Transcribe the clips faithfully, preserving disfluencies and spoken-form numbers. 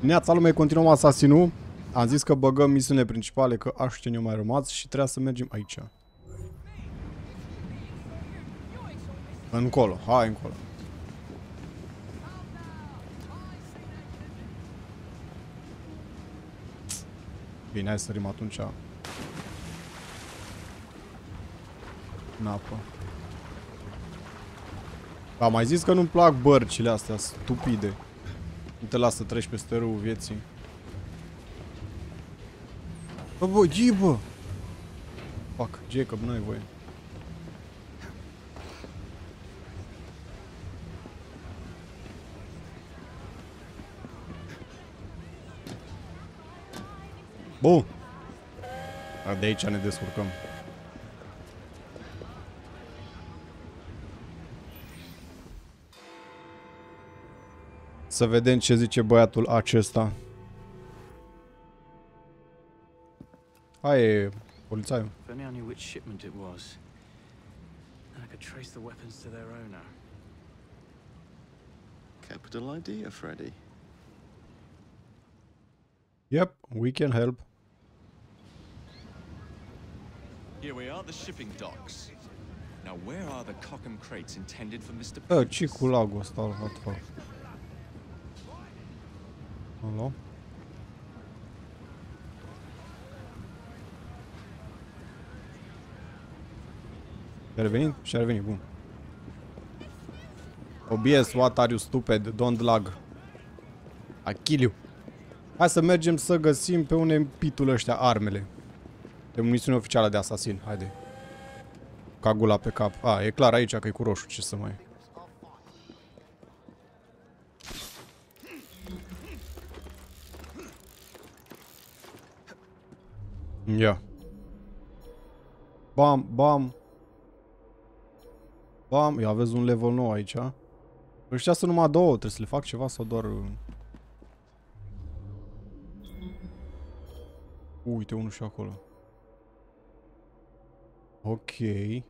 Neața lumei, continuăm asasinul. Am zis că băgăm misiunile principale, că aștia ne-au mai rămas și trebuie să mergem aici. Încolo, hai încolo. Bine, hai să sărim atunci în apă. Am mai zis că nu-mi plac bărcile astea stupide. Nu te las să treci peste râul vieții. Bă, bă, gii, bă! Fuck, Jacob, nu ai voie. Bun. Dar de aici ne descurcăm. Să vedem ce zice băiatul acesta. Hai, e polițaiul. Capital idea, Freddy. Yep, we can help. Here we are, the shipping docks. Now where are the Cockham crates intended for mister Purvis? Oh, ce cu lagul ăsta, what the fuck? Hello? Și-a revenit? Și-a revenit, bun. O B S, what are you stupid? Don't lag. I kill you. Hai să mergem să găsim pe unde pitul ăștia armele. De munițiune oficială de asasin, haide. Ca gula pe cap. A, e clar aici că e cu roșu, ce să mai... Ia. Bam, bam. Bam, ia, aveți un level nou aici. Ăștia sunt numai două, trebuie să le fac ceva sau doar... Uite, unul și acolo. Ok. Păi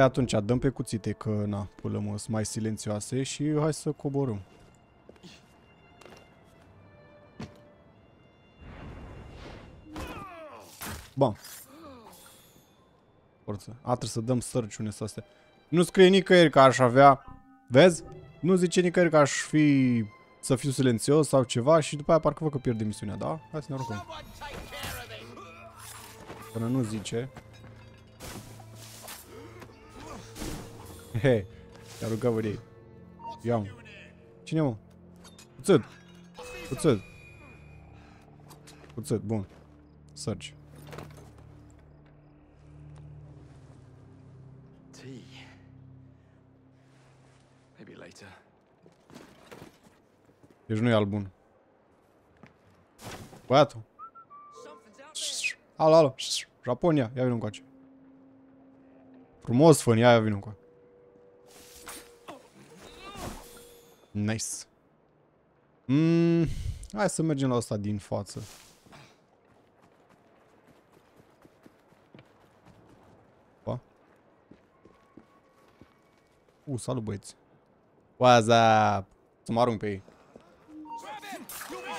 atunci, dăm pe cuțite că, na, pulăm, sunt mai silențioase și hai să coborâm. Bam. Forță. A, trebuie să dăm sărciune să astea. Nu scrie nicăieri că aș avea... Vezi? Nu zice nicăieri că aș fi... Să fiu silențios sau ceva și după aia parcă văd că pierd misiunea, da? Hai să ne aruncăm. Până nu zice. Hei, te-a rugat vă de ei. Ia-mă. Cine, mă? Puțât. Puțât. Puțât, bun. Search. Deci nu e al bun. Băiatul. Alo, alo. Japonia, ia vină încoace. Frumos fân, ia, ia vină încoace. Nice. Mm, hai să mergem la asta din față. Pa. U, salut băieți. What's up? Să mă arunc pe ei.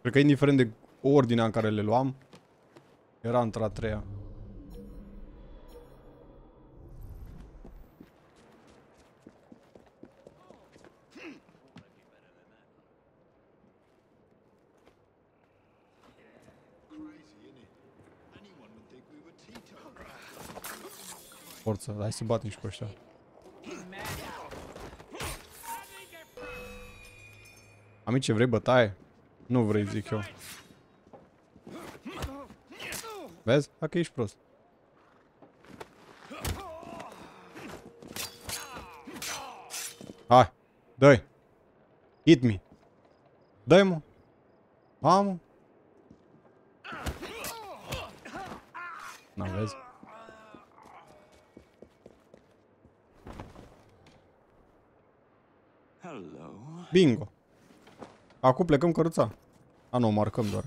Cred că indiferent de ordinea în care le luam, era într-a treia. Forță, hai să batem și pe ăștia. Amice, vrei bătaie? Nu vrei, zic eu. Vezi? Dacă ești prost. Dai. Hit me. Dai, mă. Mamă. N-am vezi. Bingo. Acum plecăm căruța. A, nu, marcăm doar.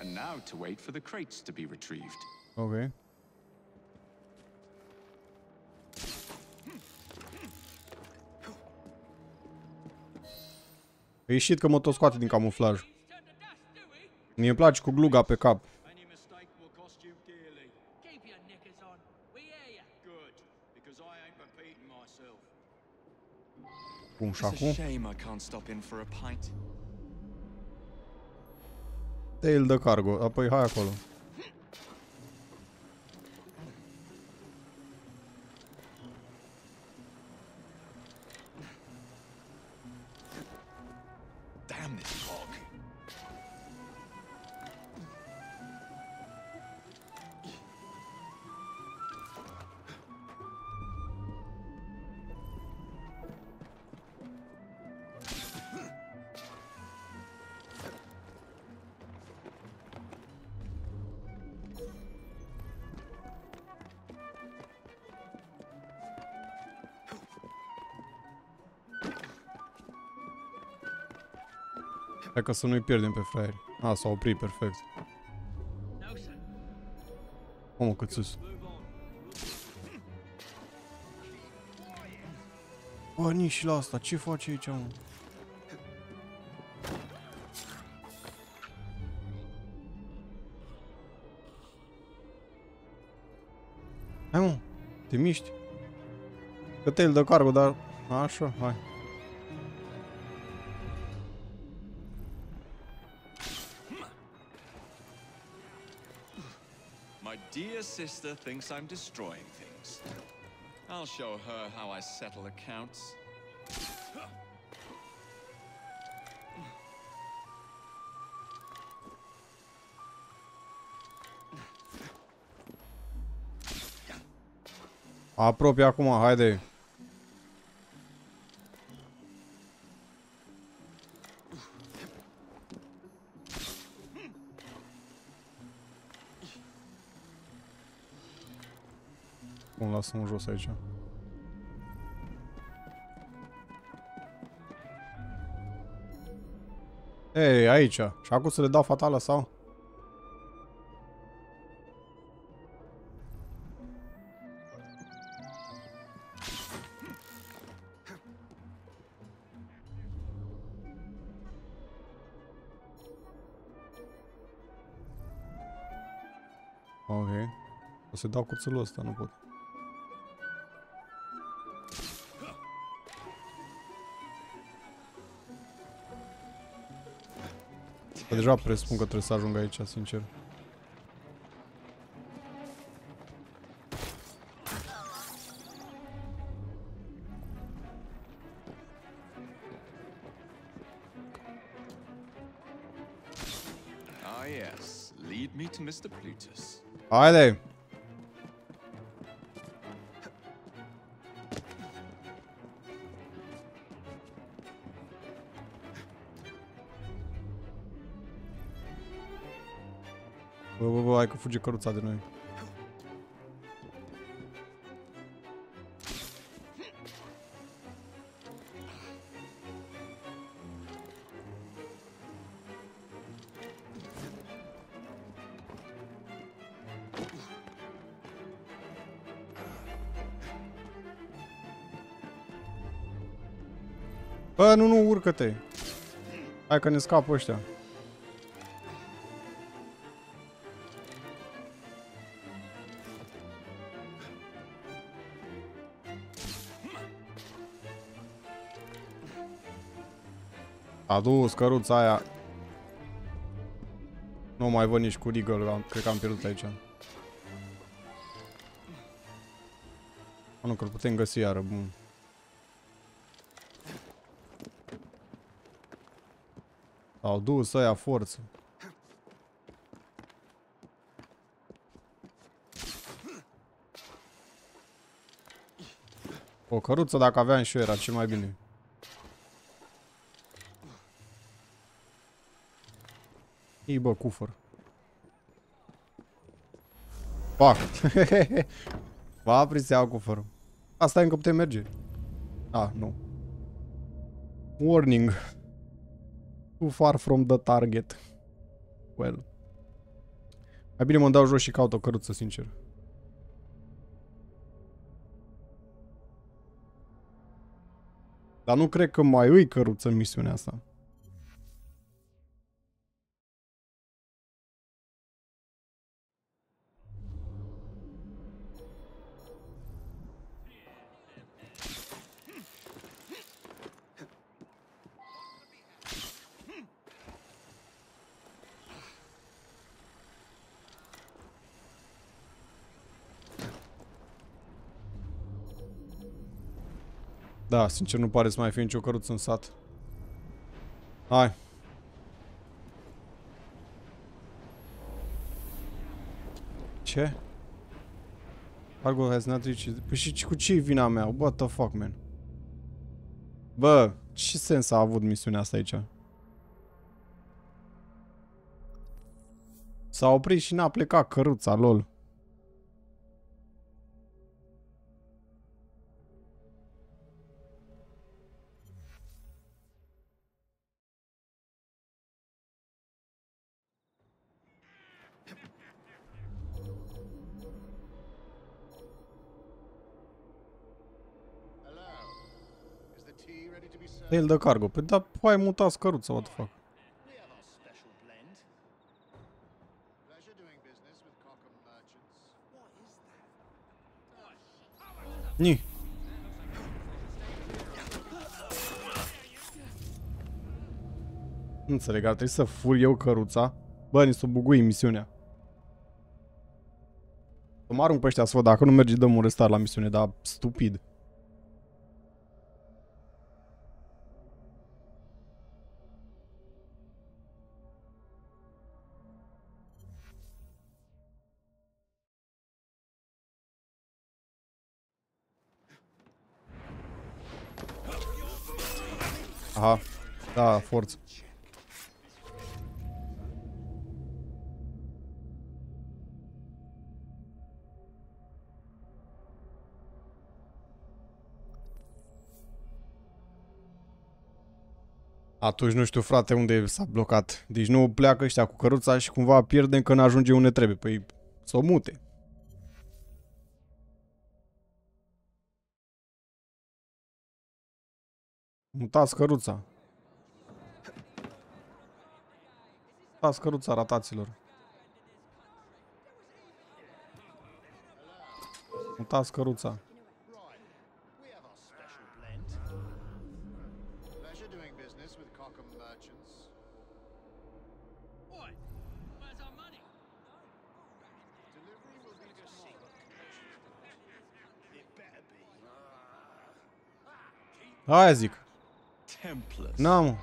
And now to wait for the crates to be retrieved. Okay. E ieșit că mă tot scoate din camuflaj. Mi-e place cu gluga pe cap. Cum și acum? Tail de cargo. Apoi hai acolo. Hai ca să nu-i pierdem pe fraieri. A, s-a oprit, perfect. Omă, cât sus. Bă, nici și la asta, ce face aici, mă? Hai, mă, te miști. Că te-l dă cargo, dar... Așa, hai. Dear sister thinks I'm destroying things. I'll show her how I settle accounts. Apropie acum, haide. Lasă-mă jos aici. Ei, aici. Și acum să le dau fatală sau? Ok. O să dau cuțelul ăsta, nu pot. Că deja presupun că trebuie să ajung aici, sincer. Ah, yes. Lead me to mister Plutus. Haide! Bă, bă, bă, hai că fuge căruța de noi. Bă, nu, nu, urcă-te! Hai că ne scapă ăștia. A dus căruța aia. Nu mai văd nici cu Regal, cred că am pierdut aici. Nu, că-l putem găsi iară, bun. Au dus aia forță. O căruță dacă aveam și eu era cel mai bine. Ei bă, cufăr. Pac. Va apri să iau cufărul. Asta e încă putem merge. Ah, nu. Warning. Too far from the target. Well. Mai bine mă dau jos și caut o căruță, sincer. Dar nu cred că mai îi căruță în misiunea asta. Da, sincer, nu pare să mai fie nicio căruță în sat. Hai. Ce? Cargo has not reached... Păi și cu ce-i vina mea? What the fuck, man? Bă, ce sens a avut misiunea asta aici? S-a oprit și n-a plecat căruța, lol. El de cargo. Păi da, hai mutați căruța, what the fuck. Ni. Nu înțeleg, ar trebui să fur eu căruța. Bă, ni s-o bugui misiunea. Să mă arunc pe ăștia să văd, dacă nu merge dăm un restart la misiune, dar stupid. Aha, da, forță. Atunci nu știu, frate, unde s-a blocat. Deci nu pleacă ăștia cu căruța și cumva pierdem că n-ajunge unde trebuie. Păi s-o mute. Mutați căruța. Mutați căruța, rataților. Mutați căruța. Hai, zic. N-am.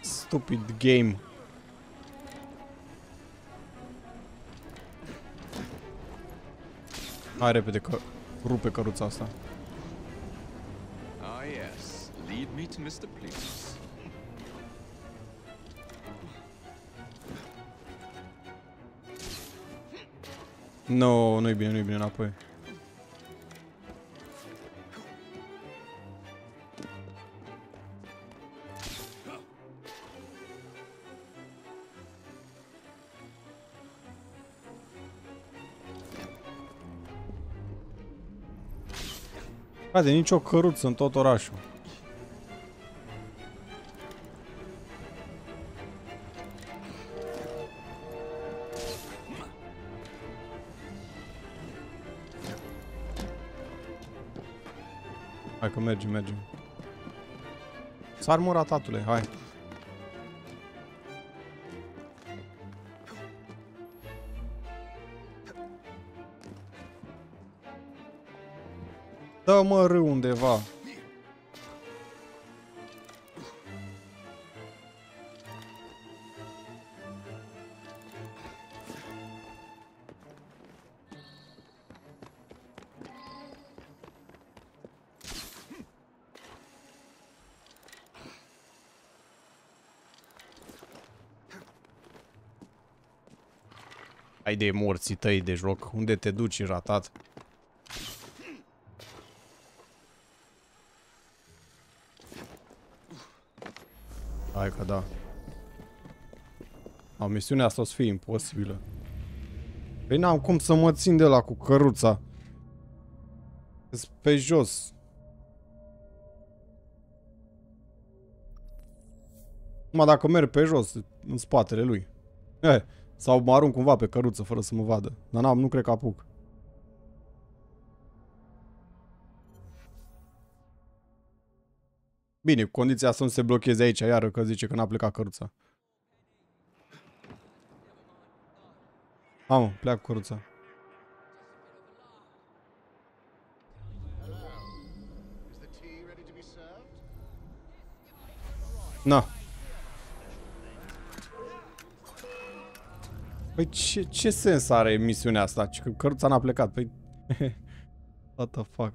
Stupid game. Hai repede că rupe căruța asta. Ah, yes. Lead me to mister Please. No, nu-i bine, nu-i bine înapoi. De nicio căruță în tot orașul. Hai că mergem, mergem. S-ar mura, tatule, hai. Dă mă râu undeva. Hai de morții tăi de joc. Unde te duci, ratat? Hai că da. A, misiunea asta o să fie imposibilă. Păi n-am cum să mă țin de la cu căruța. Sunt pe jos. Numai dacă merg pe jos, în spatele lui. Eh, sau mă arunc cumva pe căruță fără să mă vadă. Dar n-am, nu cred că apuc. Bine, cu condiția să nu se blocheze aici, iară, că zice că n-a plecat căruța. Mamă, pleacă căruța. Na. Păi ce, ce sens are misiunea asta? Că căruța n-a plecat, păi... What the fuck?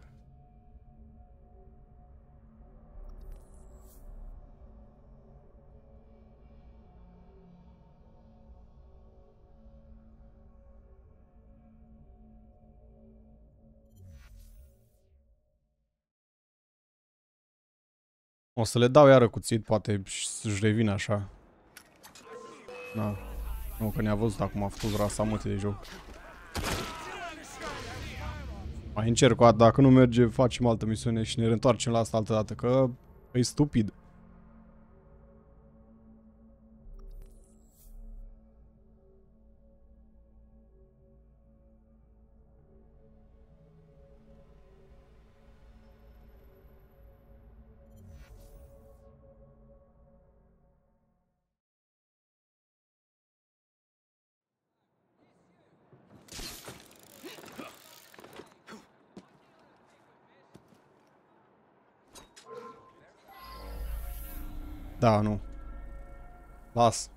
O să le dau iară cuțit, poate să-și revin așa. Da. Nu, că ne-a văzut acum, a făcut rasamăte de joc. Mai încerc o dată, dacă nu merge, facem altă misiune și ne reîntoarcem la asta altă dată, că e stupid. Da, nu. Las.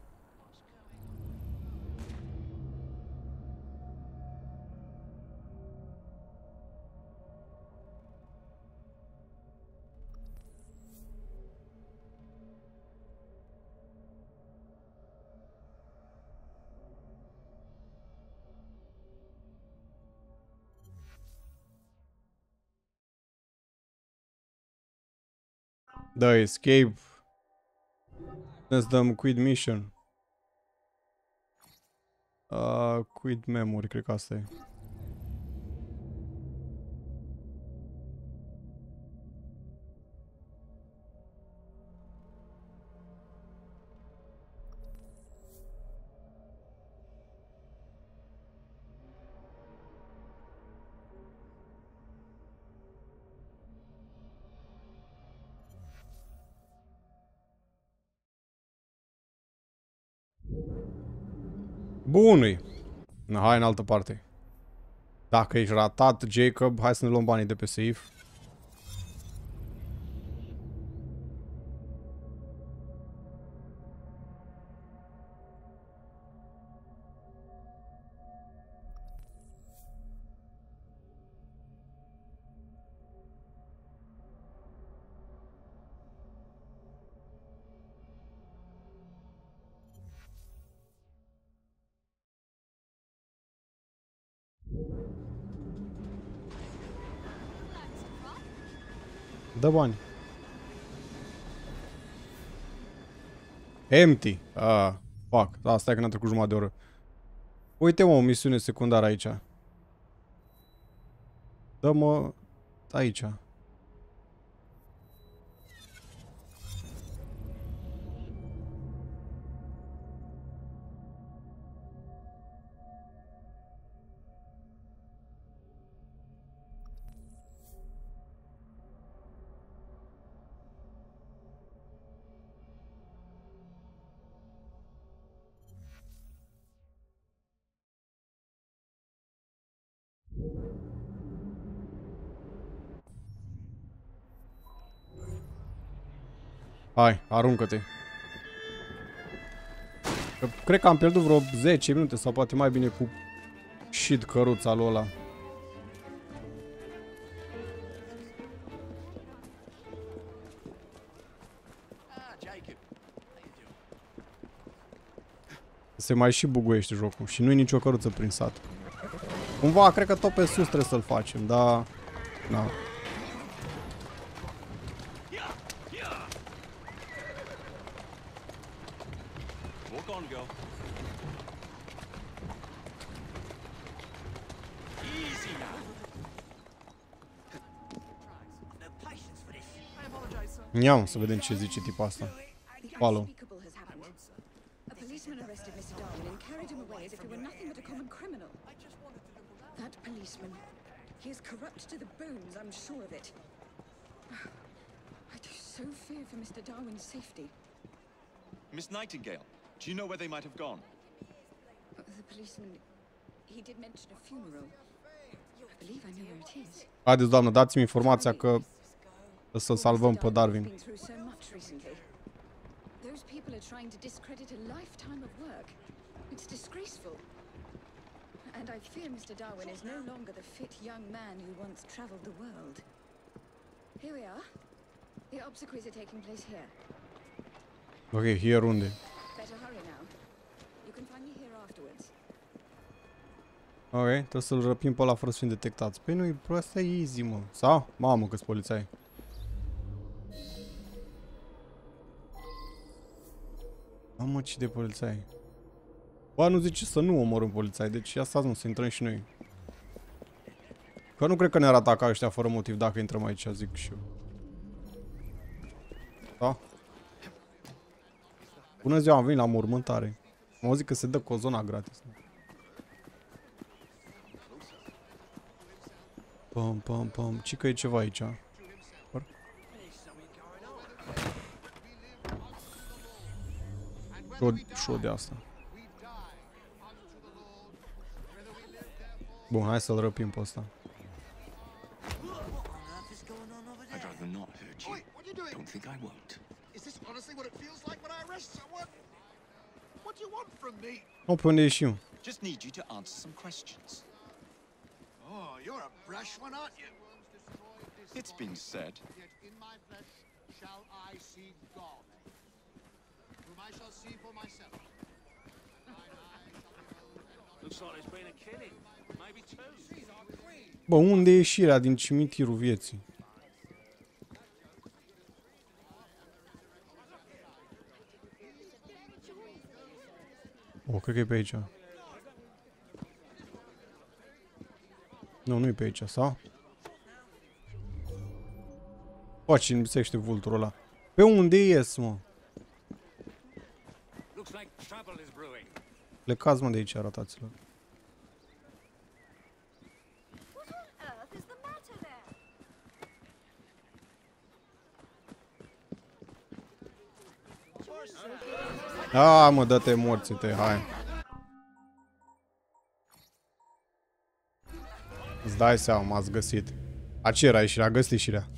Da, escape. Let's dăm quit mission. Uh, quit memory, cred că asta e. Bunui. Hai în altă parte. Dacă ești ratat, Jacob, hai să ne luăm banii de pe safe. Dă bani. Empty. Ah, fuck. Da, stai că n-a trecut jumătate de oră. Uite, mă, o misiune secundară aici. Dă-mă aici. Hai, aruncă-te. Cred că am pierdut vreo zece minute sau poate mai bine cu shit căruța lui ăla. se mai și buguiește jocul și nu e nicio căruță prin sat. Cumva, cred că tot pe sus trebuie să-l facem, dar... Na. Ia, să vedem ce zice tipul asta. Follow. Miss Nightingale, do you know where they might have gone? The policeman, he did mention a funeral. I believe I know where it is. Haideți, doamnă, dați-mi informația că să-l salvăm pe Darwin. Ok, here unde? Ok, trebuie să-l răpim pe ăla fără să fim detectați. Păi nu-i proastă easy, mă. Sau? Mamă, că-s polițai. Mamă, ce de polițai. Ba, nu zice să nu omorâm polițai, deci asta nu, să intrăm și noi. Că nu cred că ne-ar ataca ăștia fără motiv dacă intrăm aici, zic și eu. Da? Bună ziua, am venit la mormântare. Am auzit că se dă cozona gratis. Pam, pam, pam. Ci că e ceva aici. Șo de asta. Bun, hai să-l răpim pe ăsta. O, pe unde ieșim? Bă, unde e ieșirea din cimitirul vieții? O, cred că e pe aici. Nu, nu e pe aici, sau? Bă, ce-mi bisește vulturul ăla. Pe unde ies, mă? Plecați, mă, de aici, arătați-l. A, mă, dă-te morții tăi, hai. Îți dai seama, m-ați găsit. A, ce era ieșirea? Găsit ieșirea.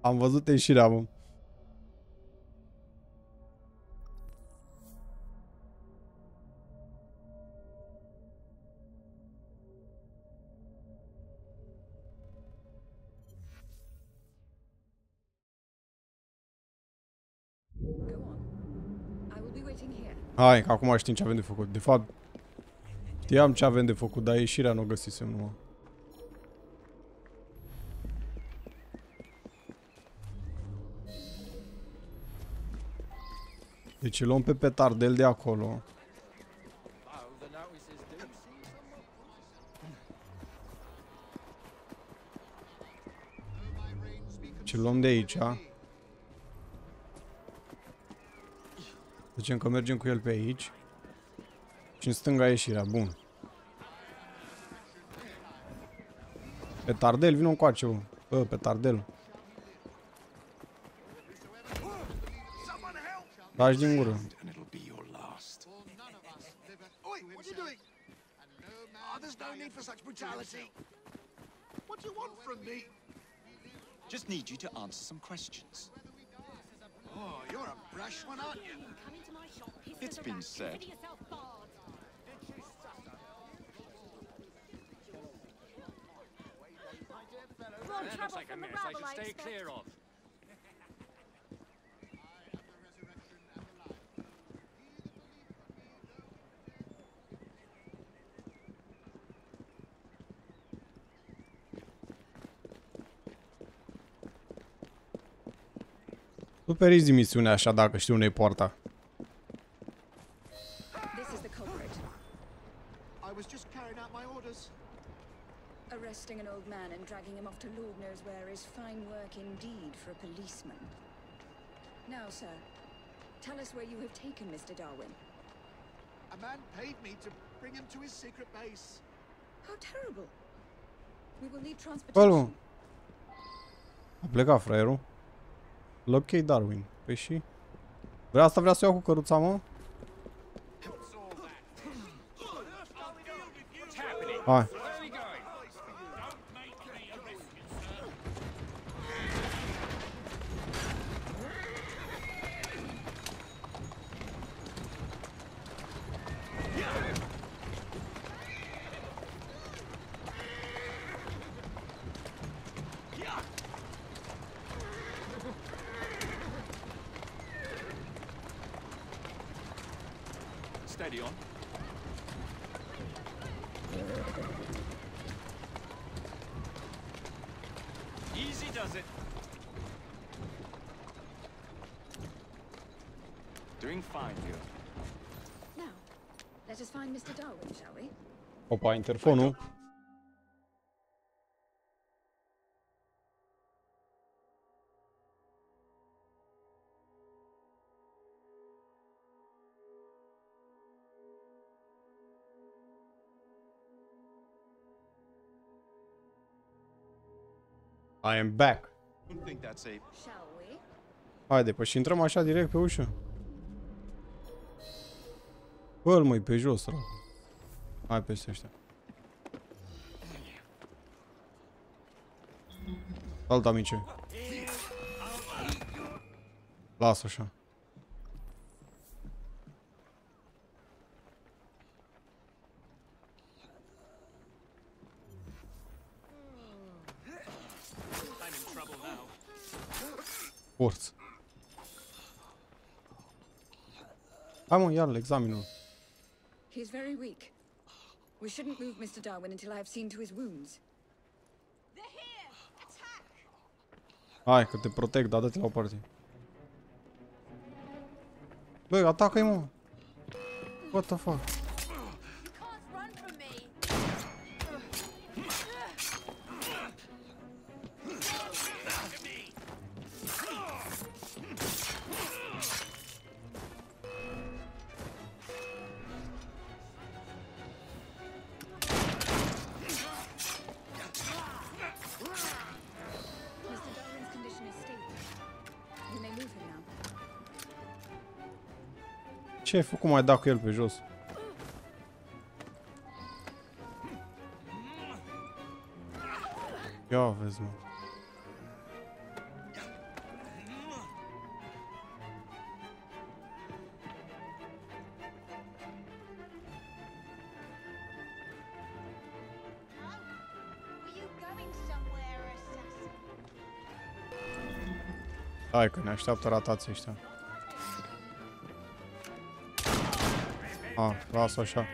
Am văzut ieșirea, mă. Hai, că acum știm ce avem de făcut. De fapt, știam ce avem de făcut, dar ieșirea nu o găsisem numai. Deci îl luăm pe petardel de acolo. Deci îl luăm de aici. Zicem că mergem cu el pe aici. Și în stânga ieșirea. Bun. Petardel, vină încoace, bă. Bă, petardel. Lași din gură. Just need you to answer some questions. Oh, you're a brash one, aren't you? It's been said. That looks like a mess I should stay clear of. Tu periți dimisiunea așa dacă știu unde-i poarta. Arresting an old man and dragging him off to Lord knows where is fine work indeed for a policeman. Now, sir, tell us where you have taken Mister Darwin. A man paid me to bring him to his secret base. How terrible. We will need transportation. A plecat fraierul. Locate Darwin. Păi și... Vrea asta, vrea să iau cu căruța, mă? Hai. Opa, interfonul. I am back. Haide, păi și intrăm așa direct pe ușă. Bă-l măi, pe jos, rău. Hai peste ăștia. Salut, amice. Las-o așa. Forță. Hai mă, iar la examenul. He's very weak. We shouldn't move Mister Darwin until I have seen to his wounds. They're here. Attack. Hai, că te protect, dar dă-te la o parte. Bă, atacă-i, mă. What the fuck? Ce ai făcut, mai dat cu el pe jos? Ia vezi, mă. Hai că ne așteaptă ratați ăștia. Ah, las-o așa.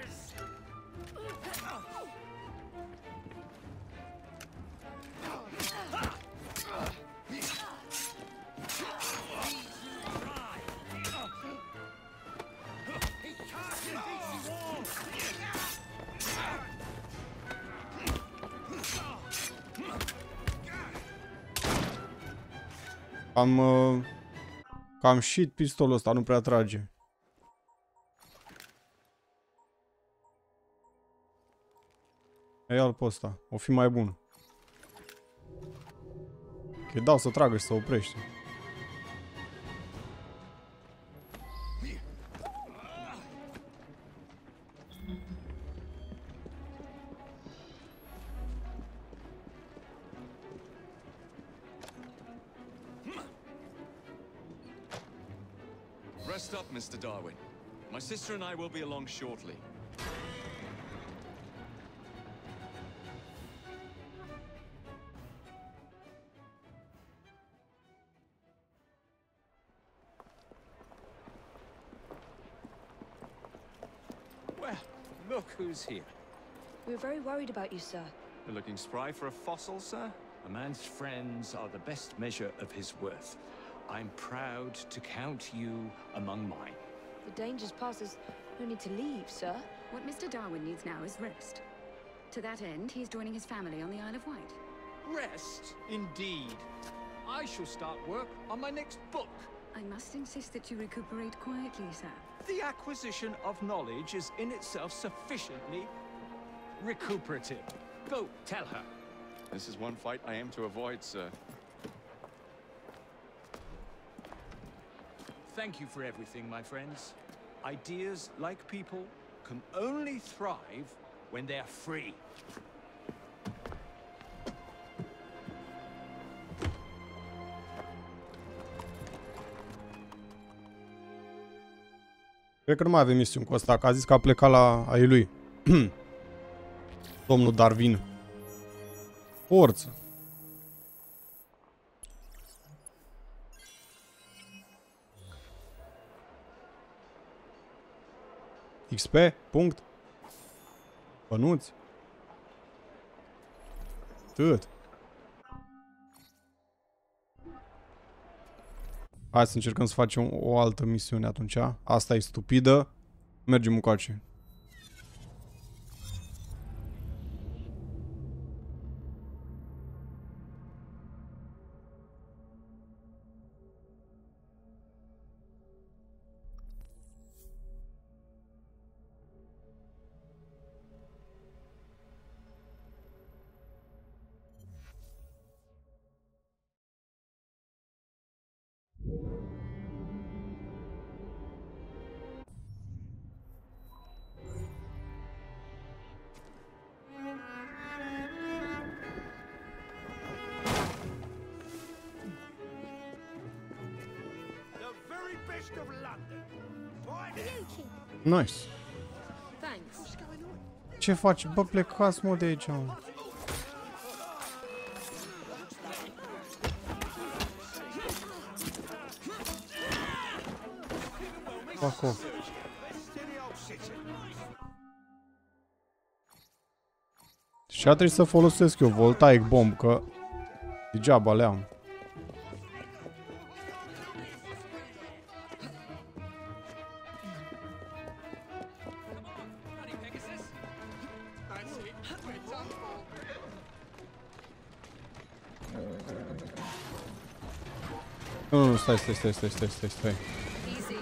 Am uh, cam shit pistolul ăsta, nu prea trage. Ia-l pe ăsta, o fi mai bun. Că-i dau să tragă și să oprește. Rest up, Mister Darwin. My sister and I will be along shortly. Who's here? We were very worried about you, sir. You're looking spry for a fossil, sir? A man's friends are the best measure of his worth. I'm proud to count you among mine. The danger's passes. No need to leave, sir. What Mister Darwin needs now is rest. To that end, he is joining his family on the Isle of Wight. Rest, indeed. I shall start work on my next book. I must insist that you recuperate quietly, sir. The acquisition of knowledge is in itself sufficiently recuperative. Go, tell her. This is one fight I aim to avoid, sir. Thank you for everything, my friends. Ideas, like people, can only thrive when they're free. Cred că nu mai avem misiuni cu ăsta, că a zis că a plecat la ai lui. Domnul Darwin. Forță. X P, punct. Bănuți. Tât. Hai să încercăm să facem o altă misiune atunci. Asta e stupidă. Mergem încoace. Nice. Ce faci? Bă, plecați mult de aici, mă. Fuck off. Și trebuie să folosesc eu voltaic bomb, că degeaba le-am. Nu, nu, stai, stai, stai, stai, stai, stai, stai.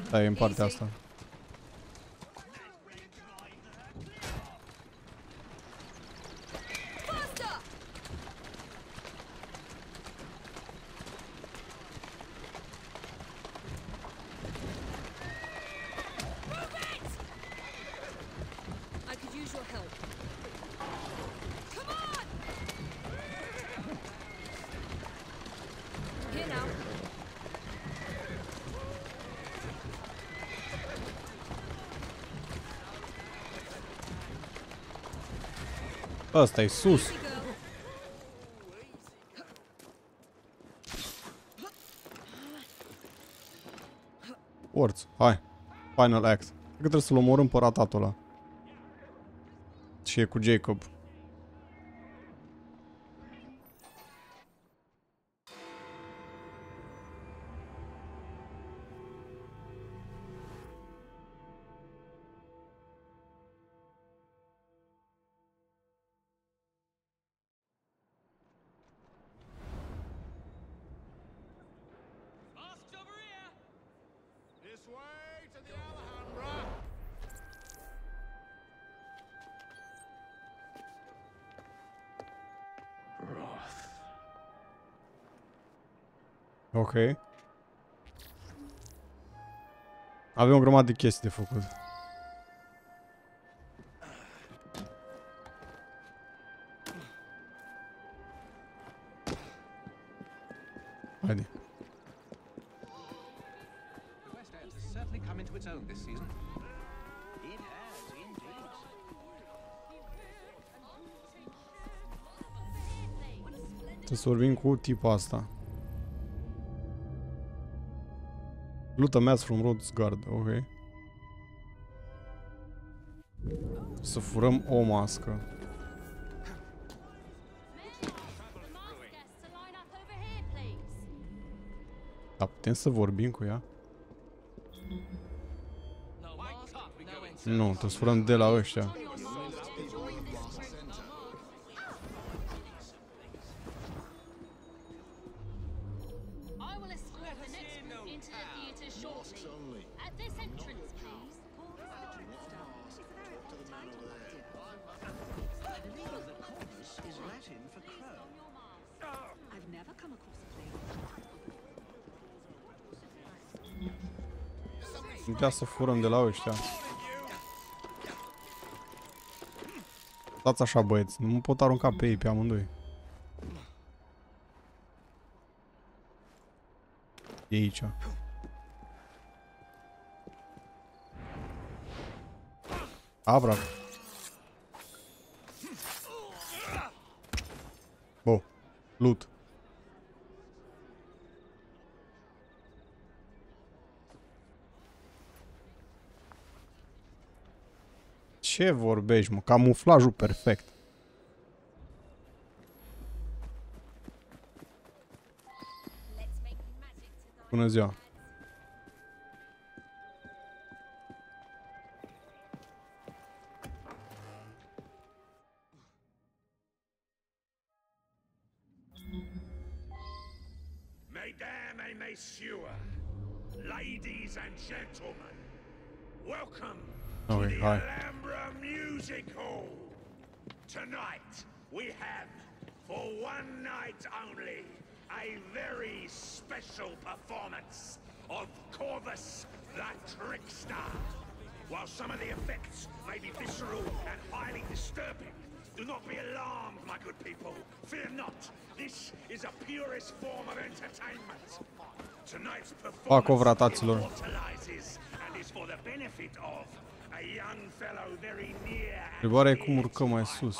Stai, e în partea asta. Asta e sus. Orț, hai. Final act. Cred că trebuie să-l omorâm pe ratatul ăla. Și e cu Jacob. Ok. Avem o grămadă de chestii de făcut. Haide. Trebuie să vorbim cu tipul asta. Loot a mess from Rhodes Guard, ok. Să furăm o mască. Da, Dar putem să vorbim cu ea? Nu, tot furăm de la ăștia. Putea să furăm de la ăștia. Stați așa, băieți, nu mă pot arunca pe ei, pe amândoi. E aici. A, bravo. Bo, loot. Ce vorbești, mă? Camuflajul perfect. Bună ziua. Mesdames and messieurs, ladies and gentlemen, welcome to the Alhambra Music Hall. Tonight we have, for one night only, a very special performance of Corvus the Trickster. While some of the effects may be visceral and highly disturbing, do not be alarmed, my good people. Fear not. This is a purest form of entertainment. Tonight's performance immortalizes and is for the benefit of a young fellow very near and sus.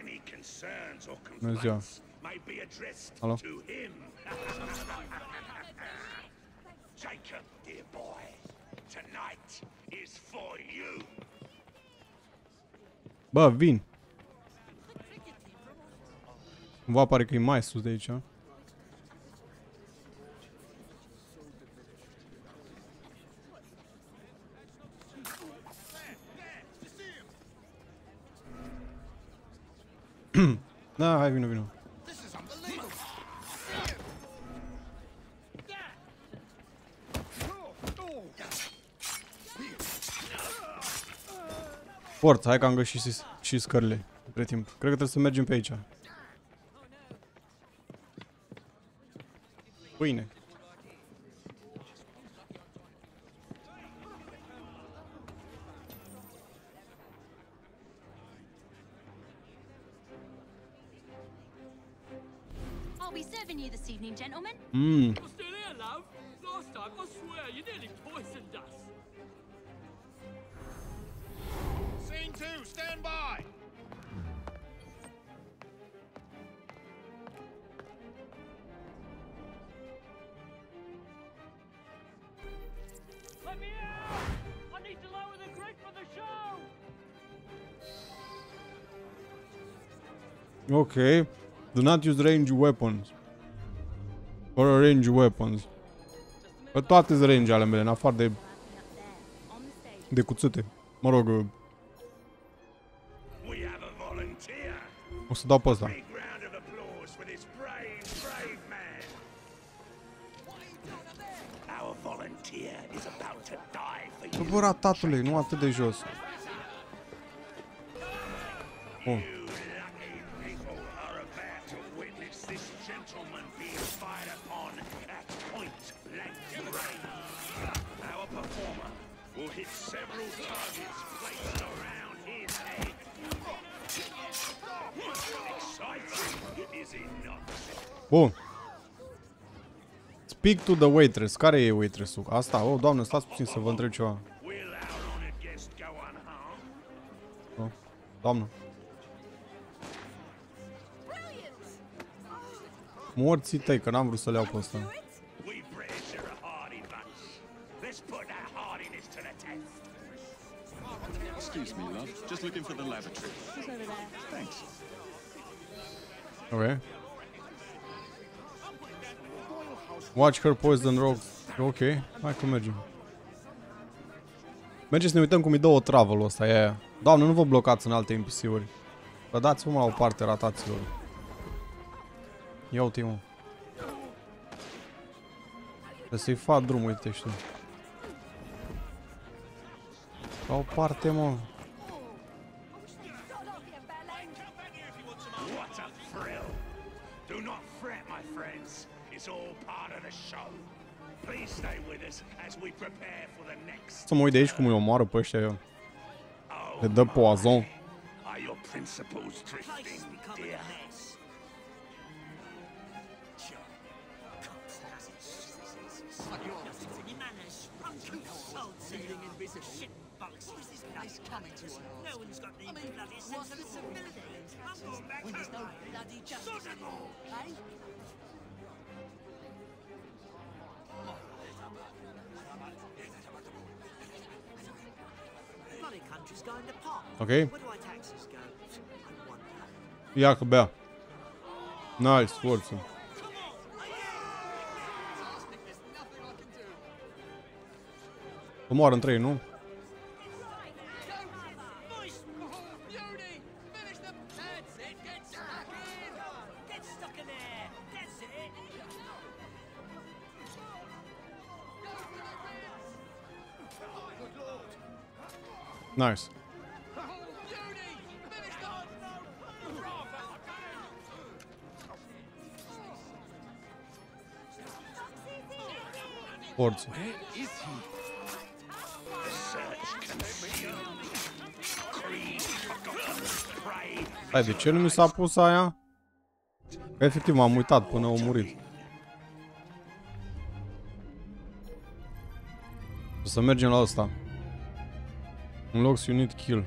Any concerns or complaints may be addressed to him. Jacob, dear boy, tonight is for you. Bă, vin. Cumva pare că e mai sus de aici. Da, hai, vino, vino. Forță, hai că am găsit și, și scările între timp. Cred că trebuie să mergem pe aici. Pâine. Mmm. Okay, do not use range weapons. Or range weapons. Pe toate sunt range ale mele, în afară de de cuțite. Mă rog. O să dau pe ăsta. Bă, ratatului, nu atât de jos. Bun. Bun. Speak to the waitress. Care e waitress-ul? Asta? O, doamnă, stați puțin să vă întreb ceva. O, doamnă. Morții tăi, că n-am vrut să le iau pe ăsta. Ok. Watch her poison rocks. Ok, hai că mergem. Mergem să ne uităm cum îi dă o travel-ul ăsta, e aia. Doamne, nu vă blocați în alte N P C-uri. Vă dați mă la o parte, ratați-lor. Ia uite-i mă. Trebuie să-i fac drumul, uite și tu. La o parte, mă. Să mă uit de aici cum îi omoară pe ăștia eu. Le dă poazon. Ok. Ia că bea. Nice, forță. Omoară în trei, nu? Nice. Forță. Hai, de ce nu mi s-a pus aia? Efectiv, m-am uitat până au murit. O să mergem la asta. Un loc unit kill.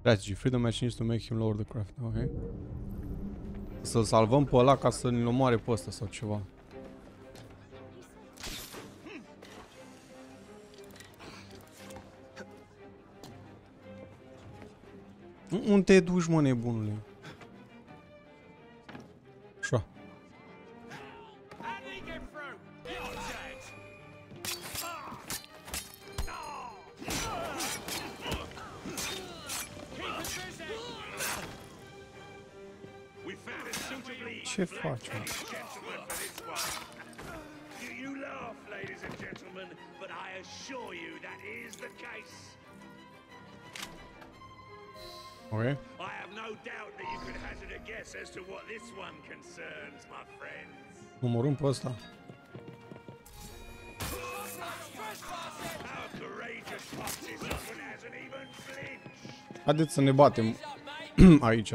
Strategy. Freedom machines to make him lower the craft. Ok. Să-l salvăm pe ăla ca să-l omoare pe ăsta sau ceva. Unde te duci, mă, nebunule? Așa. Ce faci, mă? Okay. I have no doubt that you could hazard a guess as to what this one concerns, my friends. Omorâm pe ăsta. Haideți să ne batem aici.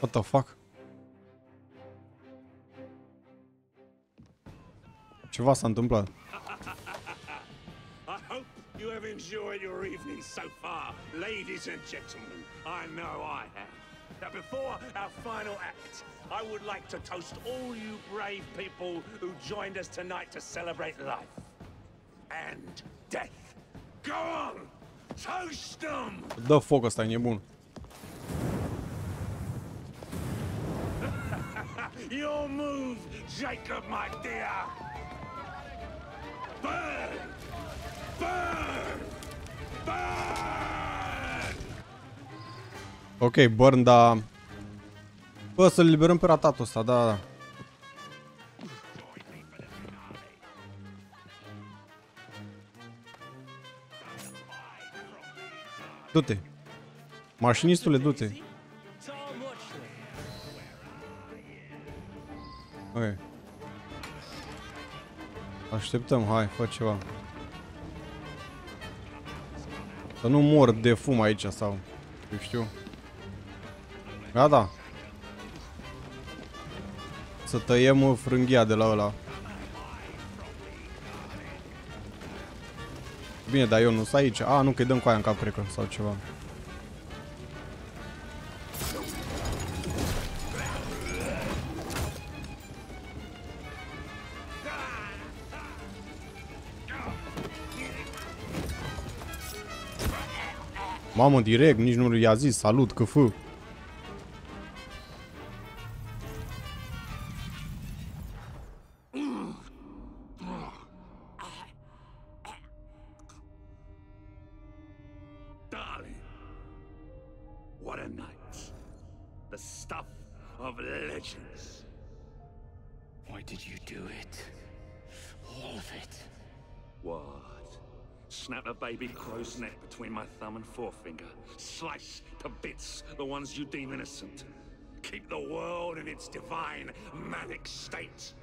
What the fuck? Ceva s-a întâmplat. I hope you have enjoyed your evening so far, ladies and gentlemen. I know I have. Now before our final act, I would like to toast all you brave people who joined us tonight to celebrate life and death. Go on! Toast them! Dă foc ăsta, e nebun. Your move, Jacob, my dear. Burn! Burn! Burn! Ok, burn, da. Bă, să-l liberăm pe ratatul ăsta, da, da. Du-te. Mașinistule, du-te. Ok. Așteptăm, hai, fă ceva. Să nu mor de fum aici sau... Eu știu. Gata. Să tăiem frânghia de la ăla. Bine, dar eu nu sunt aici. A, nu, că-i dăm cu aia în cap, cred că, sau ceva. Mamă, direct, nici nu i-a zis salut, că fă. Forefinger, slice to bits the ones you deem innocent. Keep the world in its divine, manic state.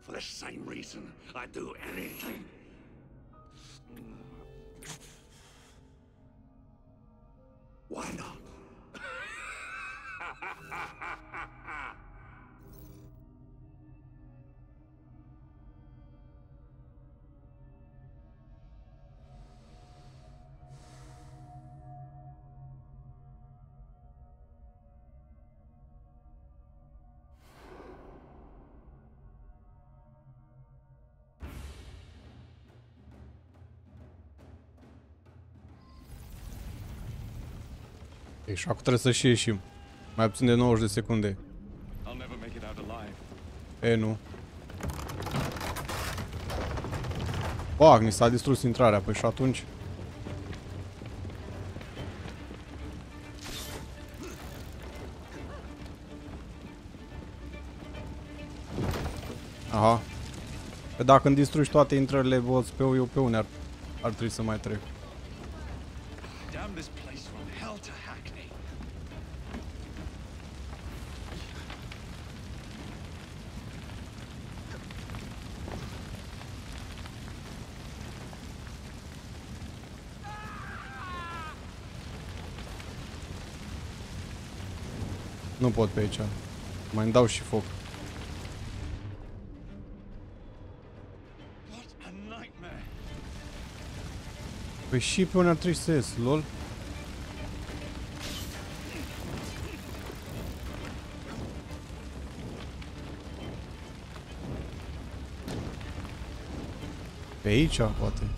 For the same reason, I do anything. Why not? Și acum trebuie să și ieșim. Mai puțin de nouăzeci de secunde. E, nu. Bag, ni s-a distrus intrarea, păi și atunci. Aha. Că dacă îmi distrugi toate intrările, voți pe eu pe unde ar, ar trebui să mai trec. Nu pot pe aici. Mai îmi dau și foc. Păi și pe unde ar trebui să ies, lol. Pe aici, poate.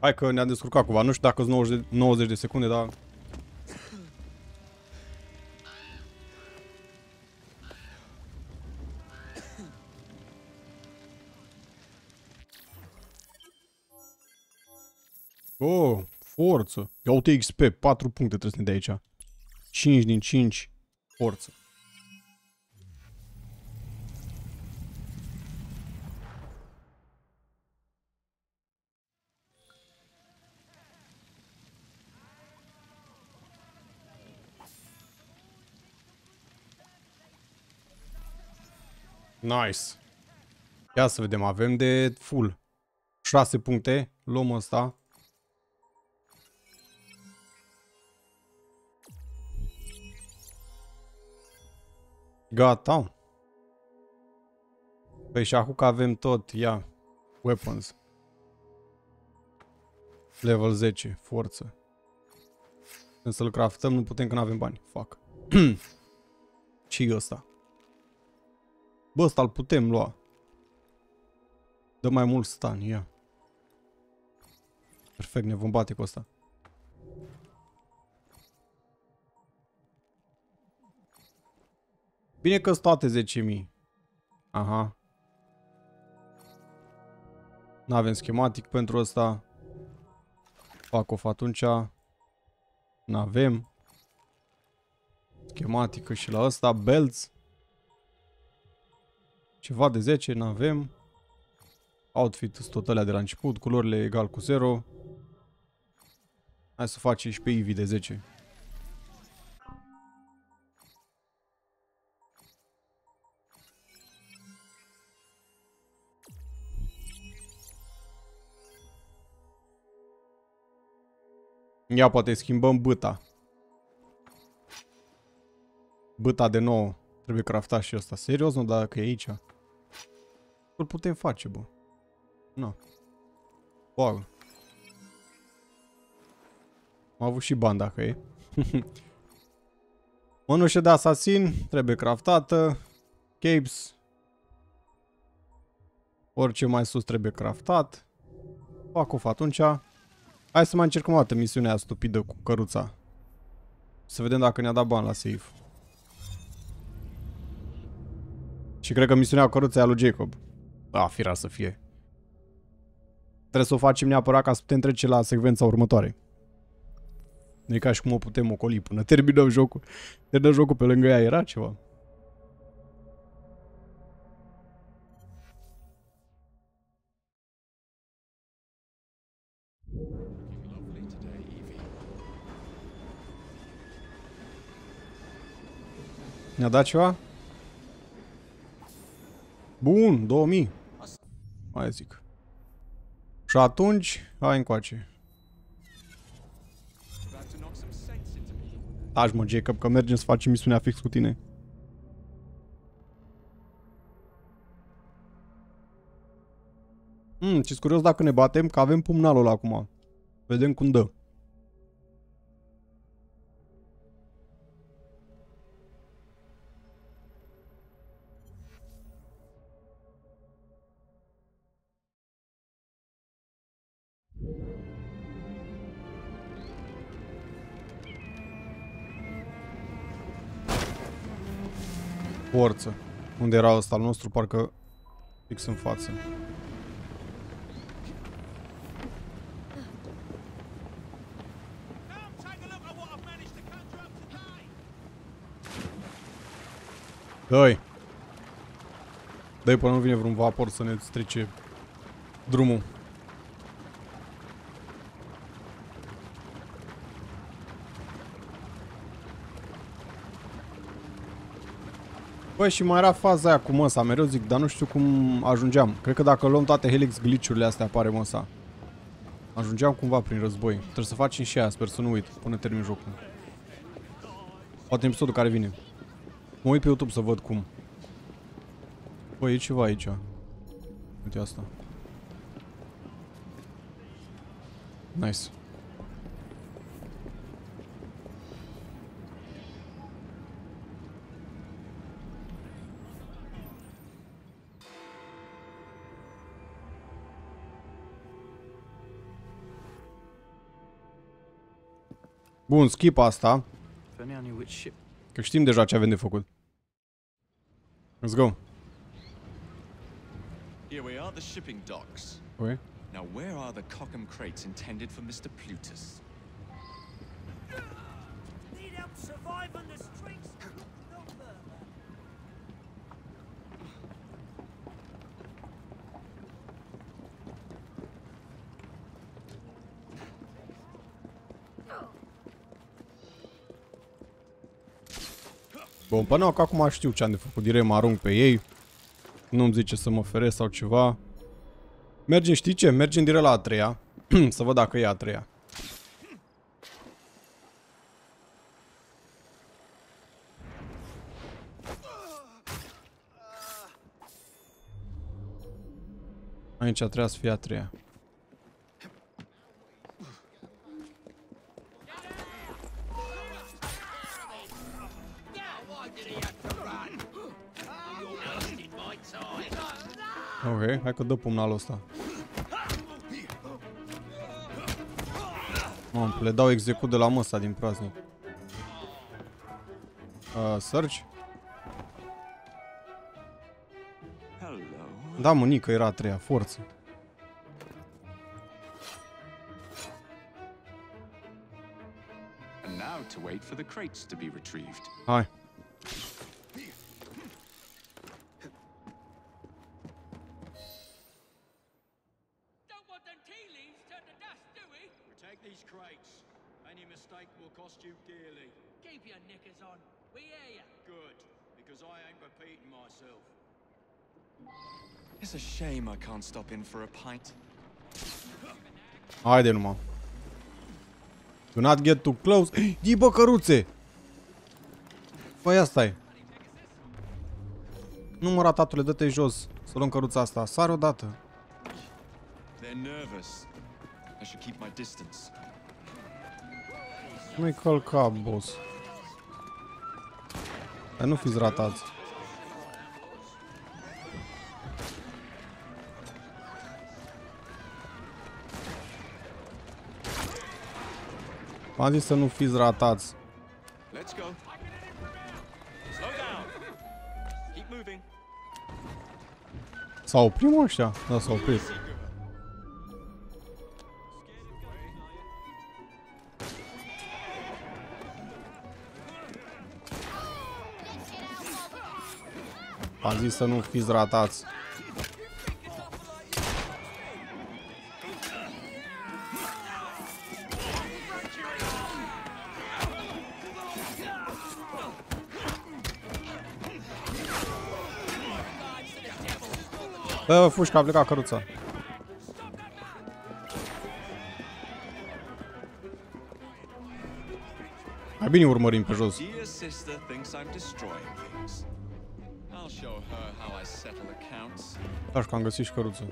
Hai că ne-am descurcat cumva, nu știu dacă sunt nouăzeci de secunde, dar... Oh, forță! Ia uite X P, patru puncte trebuie să ne dea aici. cinci din cinci, forță. Nice. Ia să vedem, avem de full șase puncte, luăm ăsta. Gata. Păi și acum că avem tot, ia, weapons. Level zece, forță. Când să-l craftăm, nu putem că nu avem bani. Fuck. Ce-i ăsta? Bă, ăsta îl putem lua. Dă mai mult stun, ia. Perfect, ne vom bate cu ăsta. Bine că-s toate zece mii. Aha. N-avem schematic pentru ăsta. Fac off atunci. N-avem. Schematică și la ăsta. Belts. Ceva de zece, n-avem. Outfit-ul sunt tot alea de la început, culorile egal cu zero. Hai să facem și pe Eevee de zece. Ia, poate schimbăm băta. Băta de nouă. Trebuie craftat și ăsta. Serios, nu? Dacă e aici... Îl putem face, bă. Nu. Wow. Am avut și bani dacă e. Mânușă de asasin, trebuie craftată. Capes. Orice mai sus trebuie craftat. Fac of atunci. Hai să mai încercăm o dată misiunea stupidă cu căruța. Să vedem dacă ne-a dat bani la save. Și cred că misiunea cu căruța e a lui Jacob. A, firea să fie. Trebuie să o facem neapărat ca să putem trece la secvența următoare. Nu e ca și cum o putem ocoli până terminăm jocul. Terminăm jocul pe lângă ea, era ceva. Ne-a dat ceva? Bun, două mii. Mai zic. Și atunci, hai încoace. Taci mă, Jacob, că mergem să facem misiunea fix cu tine. Mm, ce-s curios dacă ne batem, că avem pumnalul ăla acum. Vedem cum dă. Forță. Unde era ăsta al nostru? Parcă fix în față. Dă-i! Dă-i până nu vine vreun vapor să ne strice drumul. Băi, și mai era faza aia cu măsa, mereu zic, dar nu știu cum ajungeam. Cred că dacă luăm toate helix glitch-urile astea apare măsa. Ajungeam cumva prin război. Trebuie să facem și aia, sper să nu uit, până termin jocul. Poate în episodul care vine. Mă uit pe YouTube să văd cum. Băi, e ceva aici. Uite asta. Nice. Bun, skip asta. Că știm deja ce avem de făcut. Let's go. Here we are, the shipping docks. Okay. Now where are the Cockham crates intended for mister Plutus? Need help surviving the streets. No further. Bun, până nou, că acum știu ce am de făcut, direct mă arunc pe ei. Nu-mi zice să mă feresc sau ceva. Mergem, știi ce? Mergem direct la a treia. Să văd dacă e a treia. Aici a treia să fie a treia. Ok, hai că dă pumnalul ăsta. Mamă, le dau execut de la măsa din praznic. Uh, search? Da, mânică, era a treia, forță. Hai. Haide numai. Do not get too close. Dii bă, căruțe! Bă, ia stai. Nu mă, ratatule, dă-te jos. Să luăm căruța asta. Sar odată. Nu-i călca, boss. Dar nu fiți ratați. M-am zis să nu fiți ratați. S-au oprit ăștia? Da, s-au oprit. Am zis să nu fiți ratați. Bă, fugi că a plecat căruța. Mai bine urmărim pe jos. Aș că am găsit și căruța.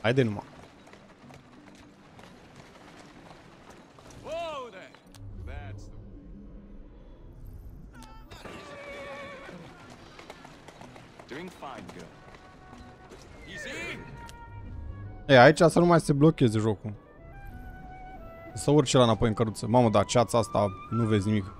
Haide numai. Ei, aici să nu mai se blocheze jocul. Să urce la înapoi în căruță. Mamă, dar ceața asta nu vezi nimic.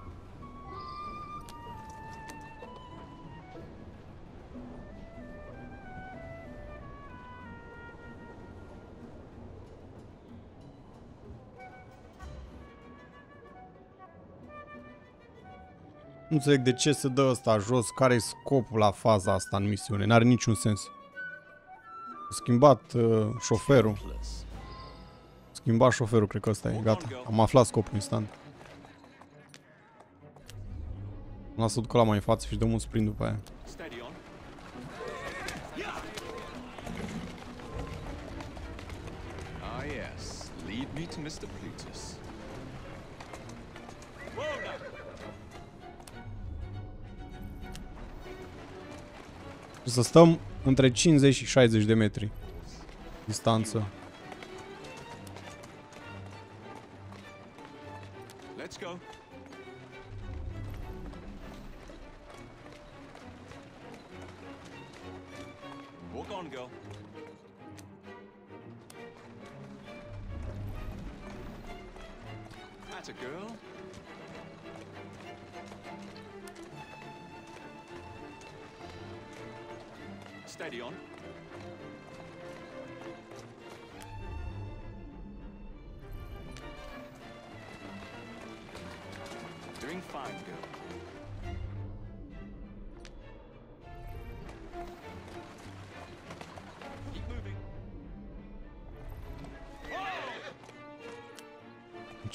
Nu înțeleg de ce se dă ăsta jos, care-i scopul la faza asta în misiune, n-are niciun sens. Schimbat uh, șoferul. Schimbat șoferul, cred că ăsta e, gata, am aflat scopul instant. Lasă-o ducă la mai în față și dăm un sprint după aia. Să stăm între cincizeci și șaizeci de metri distanță.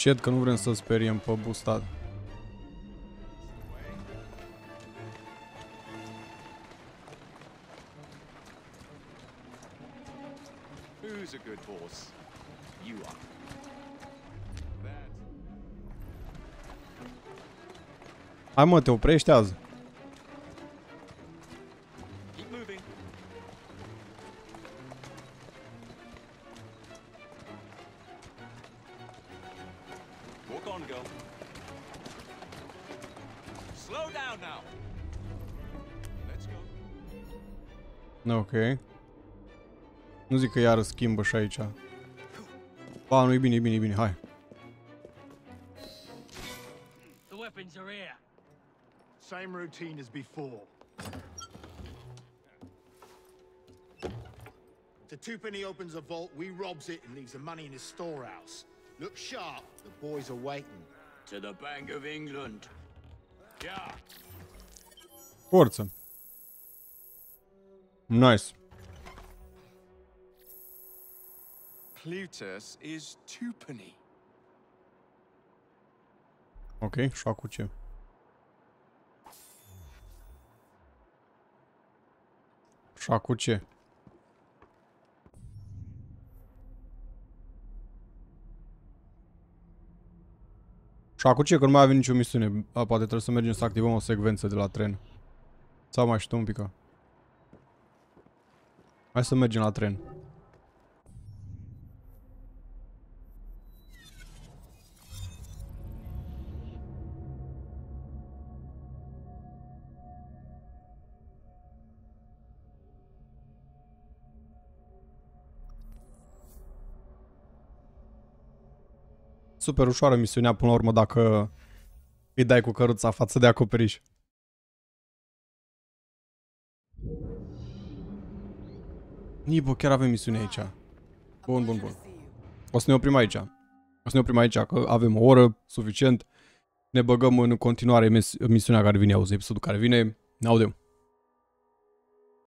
Cred că nu vrem să speriem pe bustat. Hai mă, te oprește azi. Ok. Nu zic că iară schimbă și aici. Ba, nu, e bine, e bine, e bine, hai. Forță. Nice. Plutus is twopenny. Ok, și cu ce? Și cu ce? Și cu ce? Că nu mai avem nicio misiune. A, poate trebuie să mergem să activăm o secvență de la tren. Sau mai știu un pic. Hai să mergem la tren. super ușoară misiunea până la urmă dacă îi dai cu căruța față de acoperiș. Nibo, chiar avem misiune aici. Bun, bun, bun. O să ne oprim aici. O să ne oprim aici, că avem o oră, suficient. Ne băgăm în continuare misiunea care vine, auzi, episodul care vine. Ne audem.